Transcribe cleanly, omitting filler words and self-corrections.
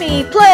me play.